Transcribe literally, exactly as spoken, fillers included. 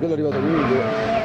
Quello è arrivato quindi